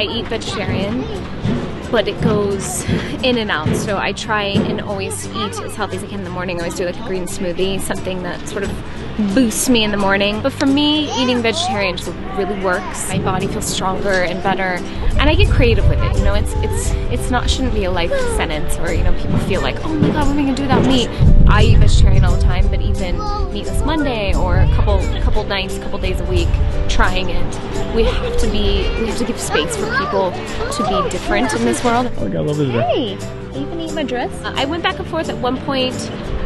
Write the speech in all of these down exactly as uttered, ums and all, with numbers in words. I eat vegetarian, but it goes in and out, so I try and always eat as healthy as I can in the morning. I always do like a green smoothie, something that sort of boosts me in the morning. But for me, eating vegetarian just really works. My body feels stronger and better, and I get creative with it. You know, it's it's it's not shouldn't be a life sentence where, you know, people feel like, oh my god, what am I gonna do without meat? I eat vegetarian all the time, but even Meatless Monday or a couple couple nights, a couple days a week, trying it. We have to be we have to give space for people to be different in this world. Oh, I got a little bit of hey, are you gonna eat my dress? Uh, I went back and forth. At one point,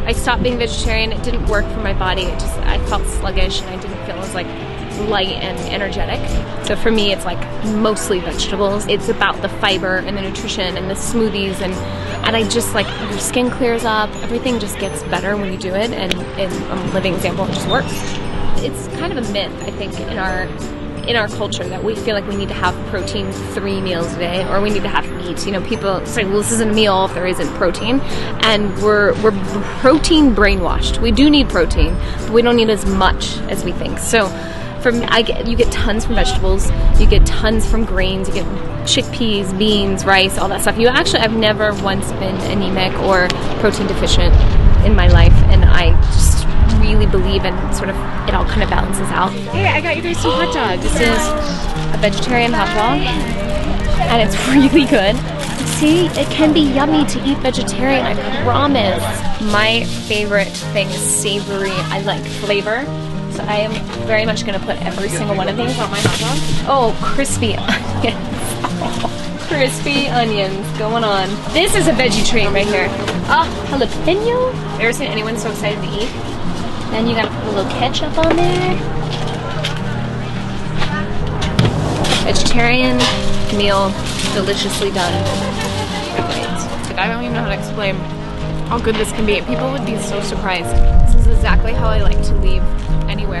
I stopped being vegetarian. It didn't work for my body. It just I felt sluggish, and I didn't feel as like light and energetic. So for me, it's like mostly vegetables. It's about the fiber and the nutrition and the smoothies, and and I just like your skin clears up. Everything just gets better when you do it, and it's a living example. It just works. It's kind of a myth, I think, in our. in our culture that we feel like we need to have protein three meals a day, or we need to have meat. You know, people say, well, this isn't a meal if there isn't protein, and we're, we're protein brainwashed. We do need protein, but we don't need as much as we think. So from, I get, you get tons from vegetables, you get tons from grains, you get chickpeas, beans, rice, all that stuff. You actually, I've never once been anemic or protein deficient in my life, and I just really believe in sort of it all kind of balances out. Hey, I got you guys some hot dogs. This is a vegetarian hot dog, and it's really good. See, it can be yummy to eat vegetarian, I promise. My favorite thing is savory. I like flavor, so I am very much gonna put every single one of these on my hot dog. Oh, crispy onions. Oh, crispy onions going on. This is a veggie treat right here. Ah, oh, jalapeno. Have you ever seen anyone so excited to eat? Then you gotta put a little ketchup on there. Vegetarian meal, deliciously done. Like, I don't even know how to explain how good this can be. People would be so surprised. This is exactly how I like to leave anywhere.